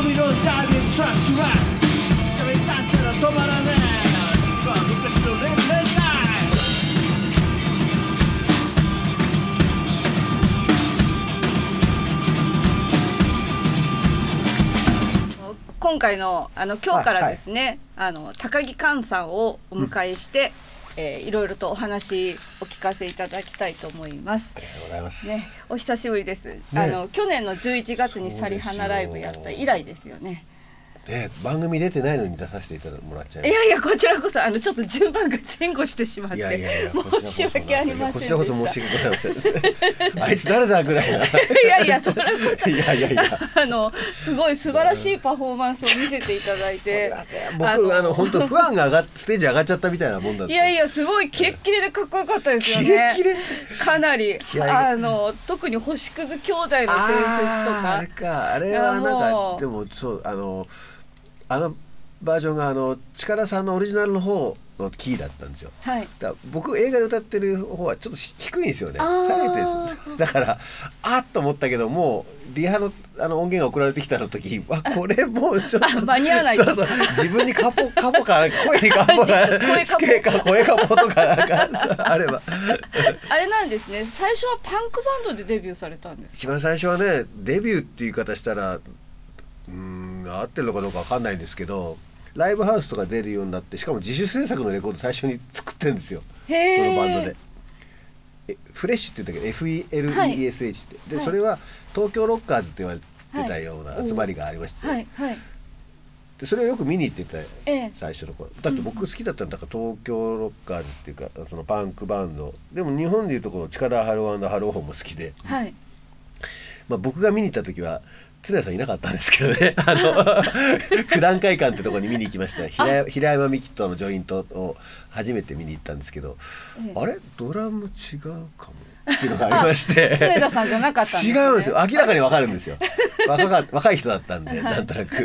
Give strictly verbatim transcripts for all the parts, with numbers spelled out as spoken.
ゴミのダイビングトラッシュラッシュ飛び出したら止まらない昔のレベルナイト。今回のあの今日からですね、はい、あの高木寛さんをお迎えして、うん、えー、いろいろとお話お聞かせいただきたいと思います。ありがとうございます。ね、お久しぶりです。ね、あの去年のじゅういちがつにサリハナライブやった以来ですよね。えー、番組出てないのに出させていただもらっちゃいました。いやいやこちらこそあのちょっと順番が前後してしまっていやいやいや申し訳ありませんでした。こちらこそ申し訳ございません。あいつ誰だぐらいな。いやいやそんなこと。いやいやいやあのすごい素晴らしいパフォーマンスを見せていただいて。僕あの本当ファンが上がステージ上がっちゃったみたいなもんだって。いやいやすごいキレッキレでかっこよかったですよね。キレッキレ。かなりあの特に星屑兄弟の伝説とか。あれかあれはなんかでもそうあの。あのバージョンがあの近田さんのオリジナルの方のキーだったんですよ、はい、だ僕映画で歌ってる方はちょっと低いんですよね、下げてるだからあっと思ったけどもうリハの、あの音源が送られてきたの時わこれもうちょっと間に合わないそうそう自分にカポカポか声にカポかつけか声カポとかなんかあればあれなんですね。最初はパンクバンドでデビューされたんですか。一番最初はねデビューっていう方したらうん合ってるのかどうかわかんないんですけどライブハウスとか出るようになってしかも自主制作のレコード最初に作ってるんですよそのバンドでえフレッシュって言うんだけど エフイーエルイーエスエイチ って、はい、でそれは東京ロッカーズって言われてたような集まりがありまして、ねはいはいはい、でそれをよく見に行ってた、えー、最初の頃だって僕好きだったんだから東京ロッカーズっていうかそのパンクバンドでも日本でいうとこの近田ハロー&ハローホンも好きで、はい、まあ僕が見に行った時は常谷さんいなかったんですけどねあの九段会館ってとこに見に行きました平, 平山美樹とのジョイントを初めて見に行ったんですけど、ええ、あれドラム違うかもっていうのがありまして常谷さんじゃなかったんです、ね、違うんですよ明らかに分かるんですよ若か若い人だったんで、はい、なんとなく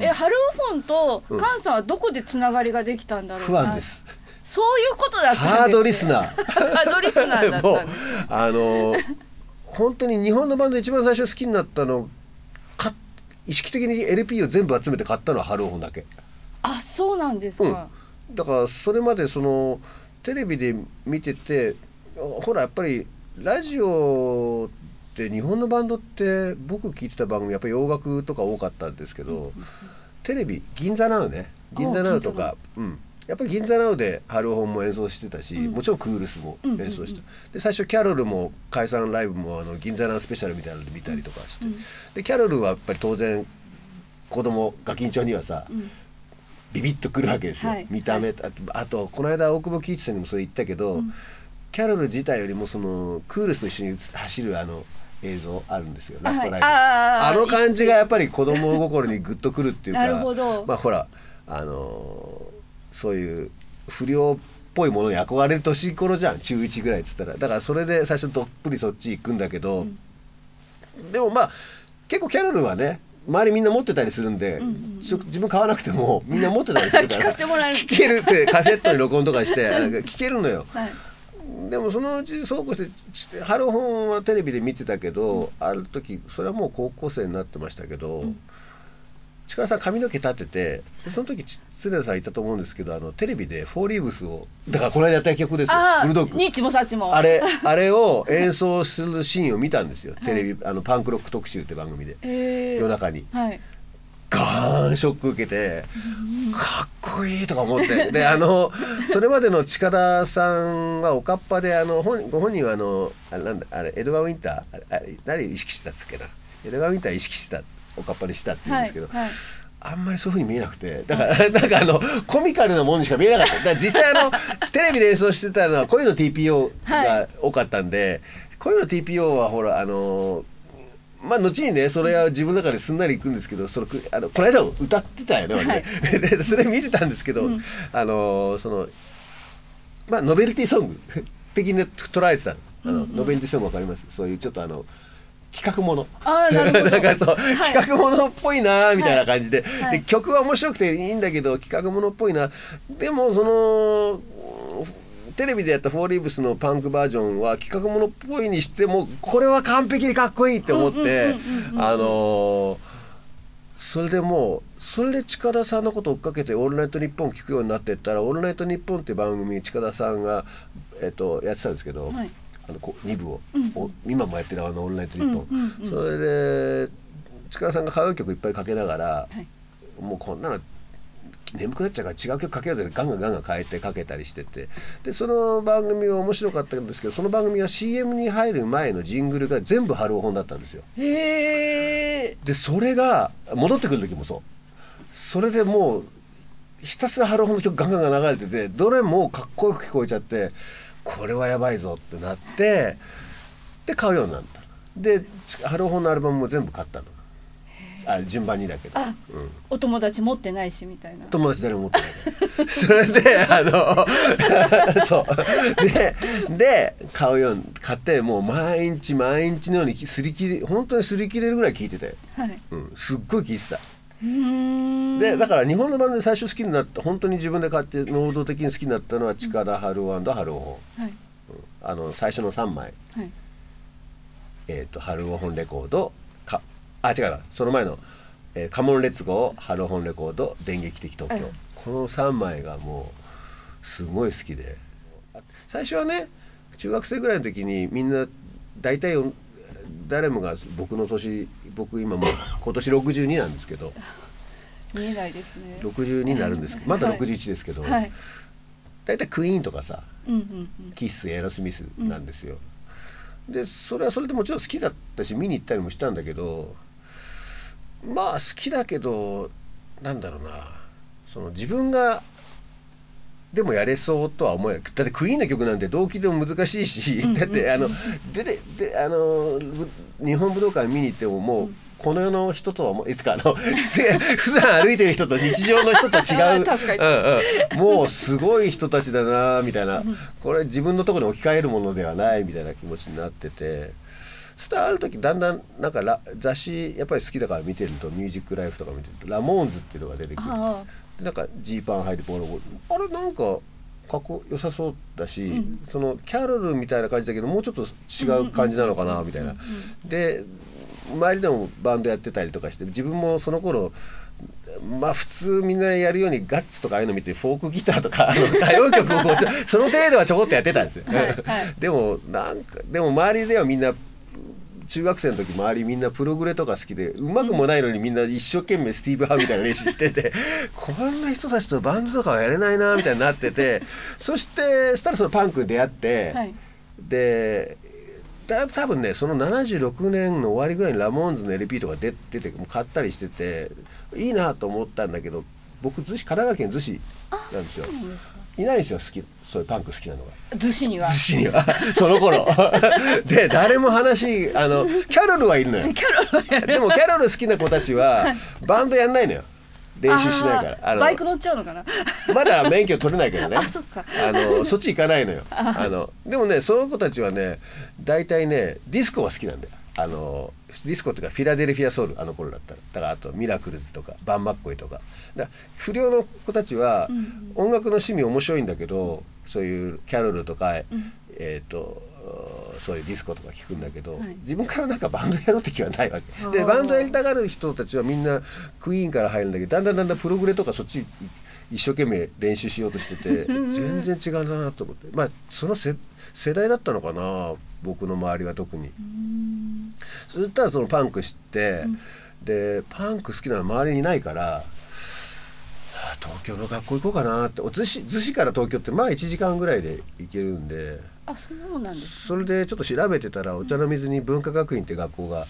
えハローフォンとカンさんはどこでつながりができたんだろうな、うん、不安ですそういうことだったんです、ね、ハードリスナーハードリスナーだったんですあの本当に日本のバンド一番最初好きになったの意識的に エルピー を全部集めて買ったのはハローホンだけ。あ、そうなんですか、うん、だからそれまでそのテレビで見ててほらやっぱりラジオって日本のバンドって僕聞いてた番組やっぱり洋楽とか多かったんですけど、うんうんうん、テレビ銀座ナウね銀座ナウとか、うん、やっぱり銀座ナウでハローホンも演奏してたし、うん、もちろんクールスも演奏した、うんうんうん、で最初キャロルも解散ライブもあの銀座ナウスペシャルみたいなので見たりとかして、うん、でキャロルはやっぱり当然子供が緊張にはさ、うん、ビビッとくるわけですよ、はい、見た目、はい、あとこの間大久保喜一さんにもそれ言ったけど、うん、キャロル自体よりもそのクールスと一緒に走るあの映像あるんですよラストライブ、はい、あ, あの感じがやっぱり子供心にグッとくるっていうかなるほどまあほらあのーそういう不良っぽいものに憧れる年頃じゃん中いちぐらいっつったらだからそれで最初どっぷりそっち行くんだけど、うん、でもまあ結構キャロルはね周りみんな持ってたりするんで、うんうん、自分買わなくてもみんな持ってたりするから聞かせてもらえる聞けるってカセットに録音とかして聞けるのよ、はい、でもそのうちそうこうしてハローホンはテレビで見てたけど、うん、ある時それはもう高校生になってましたけど、うん近田さん髪の毛立っててその時常田さんいたと思うんですけどあのテレビでフォーリーブスをだからこの間やった曲ですよブルドッグニッチもサッチもあれあれを演奏するシーンを見たんですよテレビあのパンクロック特集って番組で、はい、夜中に、はい、ガーンショック受けてかっこいいとか思ってであのそれまでの近田さんはおかっぱであの本ご本人はあのあれなんだあれエドガー・ウィンターあれ誰意識したっつっけなエドガー・ウィンター意識したおかっぱにしたって言うんですけど、はいはい、あんまりそういう風に見えなくてだからなんかあのコミカルなものにしか見えなかっただから実際あのテレビで演奏してたのは恋の ティーピーオー が多かったんで、はい、恋の ティーピーオー はほらあのまあ後にねそれは自分の中ですんなりいくんですけどそのあのこの間も歌ってたよね、はい、でそれ見てたんですけど、うん、あのそのまあノベルティソング的に捉えてたあの、うんうん、ノベルティソングわかりますそういうちょっとあの企画ものあなるほどなんかそう、はい、企画ものっぽいなみたいな感じで、はいはい、で曲は面白くていいんだけど企画ものっぽいなでもそのテレビでやったフォーリーブスのパンクバージョンは企画ものっぽいにしてもこれは完璧にかっこいいって思ってあのー、それでもうそれで近田さんのことを追っかけて「オールナイトニッポン」聞くようになっていったら「オールナイトニッポン」っていう番組近田さんが、えっと、やってたんですけど、はい、あのこに部を、うん、今もやってるあの「オールナイトニッポン」。それで近田さんが歌謡曲いっぱいかけながら、はい、もうこんなの眠くなっちゃうから違う曲かけようぜガンガンガンガン変えてかけたりしてて、でその番組は面白かったんですけど、その番組は シーエム に入る前のジングルが全部春尾本だったんですよ。へー。でそれが戻ってくる時もそう、それでもうひたすら春尾本の曲ガンガンが流れてて、どれもかっこよく聞こえちゃって、これはやばいぞってなって、で買うようになった。で春尾本のアルバムも全部買ったの。あ、順番にだけど、お友達持ってないしみたいな。友達誰も持ってない。それであのそうでで買うように買って、もう毎日毎日のようにすり切り、本当にすり切れるぐらい聞いてて、はい、うん、すっごい聞いてた。でだから日本のバンドで最初好きになった、本当に自分で買って能動的に好きになったのは近田春男&春男、はい、あの最初のさんまい、はい、えっと春男本レコードか。あ、違う、その前の、えー「カモンレッツゴー」「ハローホンレコード」「電撃的東京」、このさんまいがもうすごい好きで、最初はね中学生ぐらいの時にみんな大体誰もが僕の年、僕今もう今年ろくじゅうになんですけど見えないですね、ろくじゅうにになるんですけど、まだろくじゅういちですけど、はい、大体クイーンとかさ、キッス、エアロスミスなんですよ。でそれはそれでもちろん好きだったし見に行ったりもしたんだけど、まあ好きだけど、なんだろうな、その自分がでもやれそうとは思えない。だってクイーンの曲なんて同期でも難しいし、だってあのででであの日本武道館見に行ってももう、うん、この世の人とはもういつかあの普段歩いてる人と日常の人と違ううん、うん、もうすごい人たちだなみたいな、これ自分のところに置き換えるものではないみたいな気持ちになってて。そしたらある時だんだんなんか雑誌やっぱり好きだから見てると、ミュージックライフとか見てるとラモーンズっていうのが出てくる。でなんかジーパン履いてボロボロ、あれなんかかっこよさそうだし、うん、そのキャロルみたいな感じだけどもうちょっと違う感じなのかなみたいな。で周りでもバンドやってたりとかして、自分もその頃まあ普通みんなやるようにガッツとかああいうの見て、フォークギターとかあの歌謡曲をこうその程度はちょこっとやってたんですよ。でもなんかでも周りではみんな中学生の時周りみんなプログレとか好きで、うまくもないのにみんな一生懸命スティーブ・ハウみたいな練習しててこんな人たちとバンドとかはやれないなみたいになっててそしてそしたらそのパンクに出会って、はい、でだ多分ねそのななじゅうろくねんの終わりぐらいにラモーンズの エルピー とか出てて買ったりしてていいなと思ったんだけど、僕逗子、神奈川県逗子なんですよ。いないんですよ、好き、そういうパンク好きなのが逗子には、逗子にはその頃で誰も話あのキャロルはいるのよ。でもキャロル好きな子たちはバンドやんないのよ、練習しないから。バイク乗っちゃうのかな、まだ免許取れないけどね、そっち行かないのよ。あのでもねその子たちはね大体ねディスコは好きなんだよ。あのディスコっていうかフィラデルフィアソウル、あの頃だったらだから、あとミラクルズとかバンマッコイとかだから不良の子たちは音楽の趣味面白いんだけど、そういうキャロルとか、うん、えっとそういうディスコとか聞くんだけど、はい、自分からなんかバンドやろうって気はないわけで、バンドやりたがる人たちはみんなクイーンから入るんだけど、だんだんだんだんプログレとかそっち一生懸命練習しようとしてて全然違うなと思って、まあそのせ世代だったのかな、僕の周りは特に。そしたらそのパンク知って、うん、でパンク好きなの周りにいないから東京の学校行こうかなって、逗子、逗子から東京ってまあいちじかんぐらいで行けるんで、あ、そうなんですね。それでちょっと調べてたらお茶の水に文化学院って学校が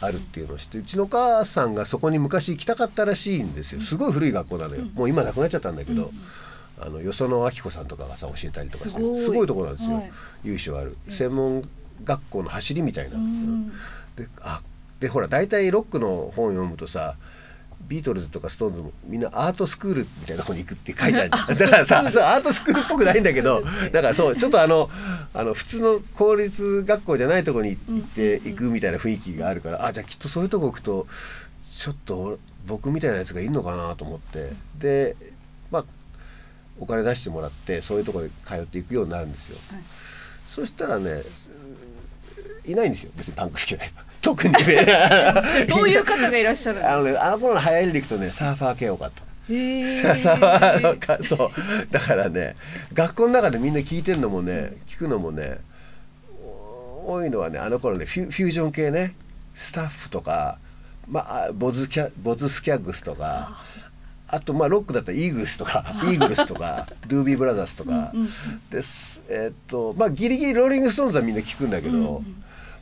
あるっていうのを知って、うちの母さんがそこに昔行きたかったらしいんですよ。すごい古い学校なのよ、うん、もう今なくなっちゃったんだけど、うんうん、あのよそのあきこさんとかがさ教えたりとかして、すごい、すごいところなんですよ、はい、由緒ある専門学校の走りみたいな、うん、で、あ、でほら大体ロックの本読むとさビートルズとかストーンズもみんなアートスクールみたいなとこに行くって書いてあるだからさそうアートスクールっぽくないんだけど、だからそうちょっとあのあの普通の公立学校じゃないとこに行って行くみたいな雰囲気があるから、あ、じゃあきっとそういうとこ行くとちょっと僕みたいなやつがいるのかなと思って、でまあお金出してもらってそういうとこで通っていくようになるんですよ。はい、そしたらねいないんですよ、別にパンク好きな人。特にねどういう方がいらっしゃるの？あのね、あの頃の流行りでいくとね、サーファー系多かった。そうだからね、学校の中でみんな聞いてるのもね、聞くのもね、多いのはね、あの頃ね、フュ、フュージョン系ね、スタッフとか、まあ、ボズキャ、ボズスキャグスとか、あとまあロックだったらイーグルスとかイーグルスとかドゥービーブラザーズとかで、えっとまあギリギリローリングストーンズはみんな聞くんだけど、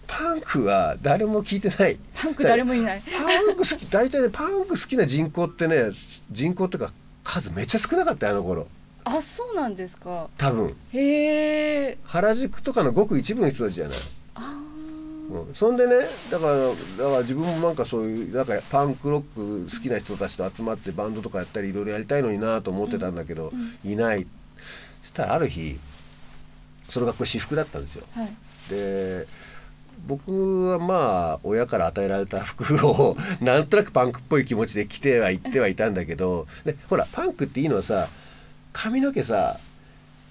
パンクは誰も聞いてない。パンク誰もいない。パンク好き、大体ね、パンク好きな人口ってね、人口ってか数めっちゃ少なかったよ、あの頃。あ、そうなんですか。多分。へえ。原宿とかのごく一部の人たちじゃない。うん、そんでね、だからだから自分もなんかそういうなんかパンクロック好きな人たちと集まってバンドとかやったりいろいろやりたいのになと思ってたんだけど、うん、いない。そしたらある日、その学校私服だったんですよ、はい、で僕はまあ親から与えられた服をなんとなくパンクっぽい気持ちで着ては行ってはいたんだけど、でほらパンクっていいのはさ、髪の毛さ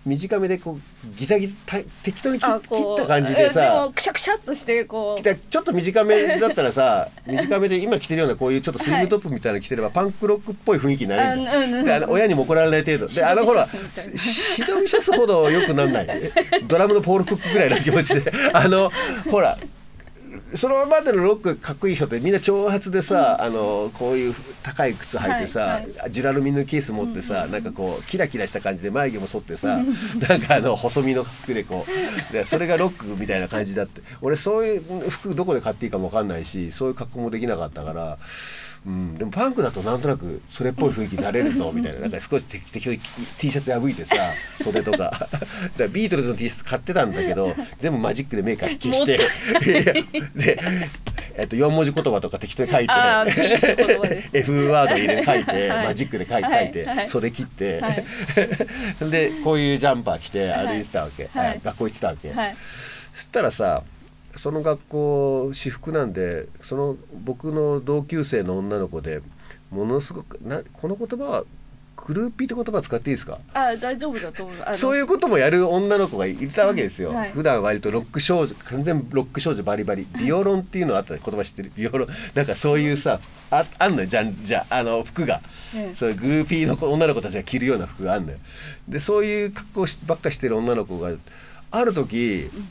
短めでこうギザギザ適当に切った感じでさ、でもくしゃくしゃっとしてこうちょっと短めだったらさ短めで今着てるようなこういうちょっとスリムトップみたいなの着てれば、はい、パンクロックっぽい雰囲気になるんだ、うんうん、であの親にも怒られない程度で、あのほらシドビシャスほどよくなんない、ドラムのポール・クックぐらいの気持ちであのほらそのままでのロックかっこいい人ってみんな長髪でさ、うん、あのこういう高い靴履いてさ、はいはい、ジュラルミンのケース持ってさ、うん、なんかこうキラキラした感じで眉毛も剃ってさ、うん、なんかあの細身の服でこうで、それがロックみたいな感じだって。俺そういう服どこで買っていいかも分かんないし、そういう格好もできなかったから、うん、でもパンクだとなんとなくそれっぽい雰囲気になれるぞみたいな、なんか少し適当に T シャツ破いてさ、袖とかだからビートルズの T シャツ買ってたんだけど全部マジックでメーカー引きしてで、えっと、よん文字言葉とか適当に書いてF ワード入れて書いて、はい、マジックで書いて、はい、書いて、はい、袖切って、はい、でこういうジャンパー着て歩いてたわけ、はい、学校行ってたわけ、はい、そしたらさ、その学校私服なんで、その僕の同級生の女の子でものすごくな、この言葉はグルーピーって言葉使っていいですか？ああ、大丈夫だと思う。そういうこともやる女の子がいたわけですよ、はい、普段割とロック少女、完全ロック少女バリバリ、ビオロンっていうのあった、言葉知ってる？ビオロン、なんかそういうさあ、あんのよ、じゃんじゃあの服が、うん、そういうグルーピーの女の子たちが着るような服があんのよ。でそういう格好ばっかしてる女の子がある時、うん、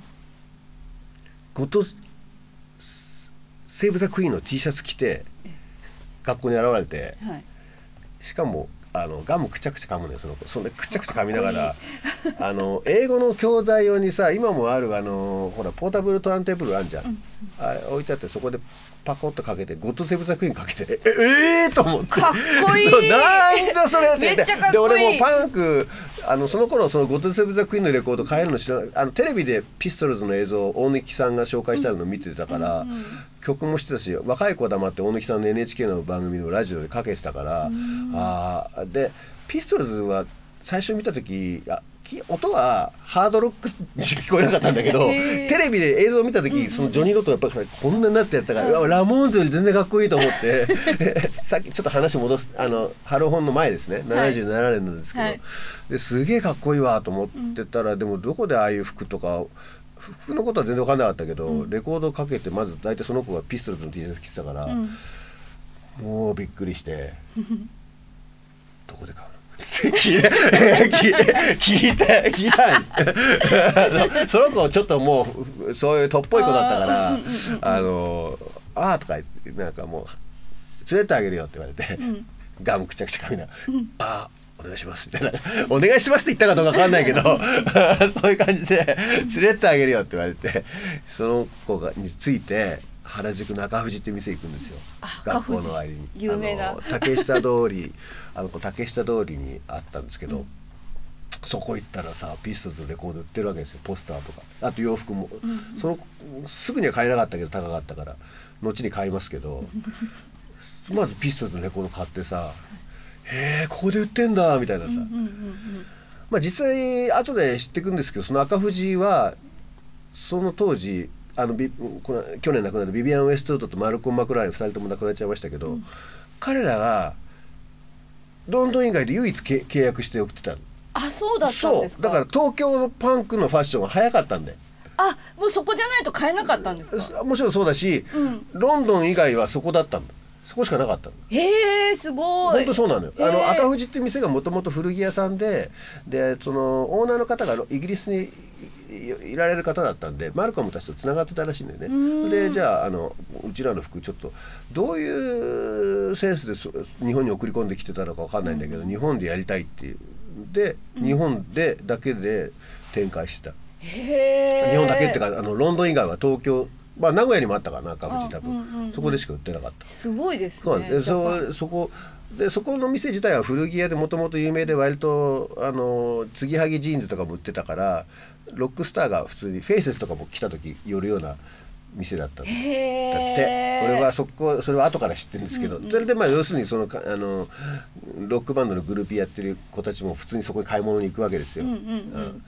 ゴッドセーブ・ザ・クイーンの T シャツ着て学校に現れて、はい、しかもあのガムくちゃくちゃ噛むのよ、その子。そんでくちゃくちゃ噛みながらあの英語の教材用にさ、今もあるあのほらポータブルトランテーブルあんじゃん、うん、あれ置いてあって、そこでパコッとかけて「ゴッドセーブ・ザ・クイーン」かけて「ええー!」と思って、かっこいいなんだそれって言って、で俺もパンク、あのその頃その「ゴッドセーブ・ザ・クイーン」のレコード買えるの知らない、あのテレビでピストルズの映像を大貫さんが紹介したのを見てたから、うんうん、曲もしてたし、若い子だまって大貫さんの エヌエイチケー の番組のラジオでかけてたから、うん、あでピストルズは最初見た時、あ音はハードロックに聞こえなかったんだけど、テレビで映像を見た時、そのジョニー・ロットがやっぱりこんなになってやったから、ラモーンズより全然かっこいいと思ってさっきちょっと話戻す、あのハローホンの前ですね、ななじゅうななねんなんですけど、はい、ですげえかっこいいわと思ってたら、うん、でもどこでああいう服とか、服のことは全然分かんなかったけど、うん、レコードかけて、まず大体その子がピストルズの T シャツ着てたから、うん、もうびっくりしてどこで買うの聞いて聞いて聞いたんその子ちょっともうそういうとっぽい子だったから「あのあ」とかなんかもう「連れてあげるよ」って言われて、うん、ガムくちゃくちゃ噛みながら「あお願いします」みたいな「お願いします」って言ったかどうか分かんないけどそういう感じで「連れてあげるよ」って言われて、その子がについて原宿中富士って店行くんですよ、学校の終わりに。有名なあの竹下通りあの竹下通りにあったんですけど、うん、そこ行ったらさピストルズのレコード売ってるわけですよ、ポスターとか、あと洋服も、うん、そのすぐには買えなかったけど、高かったから後に買いますけどまずピストルズのレコード買ってさ「へえここで売ってんだ」みたいなさ、まあ実際後で知ってくんですけど、その赤富士はその当時あのビこの去年亡くなったビビアン・ウェストウッドとマルコン・マクラーレンふたりとも亡くなっちゃいましたけど、うん、彼らがロンドン以外で唯一け契約して送ってたの。あ、そうだったんですか。そうだから東京のパンクのファッションが早かったんで、あ、もうそこじゃないと買えなかったんですか？もちろんそうだし、うん、ロンドン以外はそこだったんだ。そこしかなかったの。へえ、すごい。本当そうなのよ。あの赤富士って店がもともと古着屋さんで、でそのオーナーの方がイギリスにいられる方だったんで、マルコムたちとつながってたらしいんだよね。うんで、じゃああのうちらの服ちょっとどういうセンスで日本に送り込んできてたのかわかんないんだけど、うん、日本でやりたいっていうで、うん、日本でだけで展開してた。へえ。日本だけってか、あのロンドン以外は東京、まあ名古屋にもあったからな、赤富士多分そこでしか売ってなかった。すごいですね。そそこで、そこの店自体は古着屋でもともと有名で、割とあの継ぎはぎジーンズとかも売ってたから、ロックスターが普通にフェイセスとかも来た時寄るような店だったんだって。俺はそこ、それは後から知ってるんですけど、うん、うん、それでまあ要するにそのあのロックバンドのグループやってる子たちも普通にそこに買い物に行くわけですよ。うんうんうん。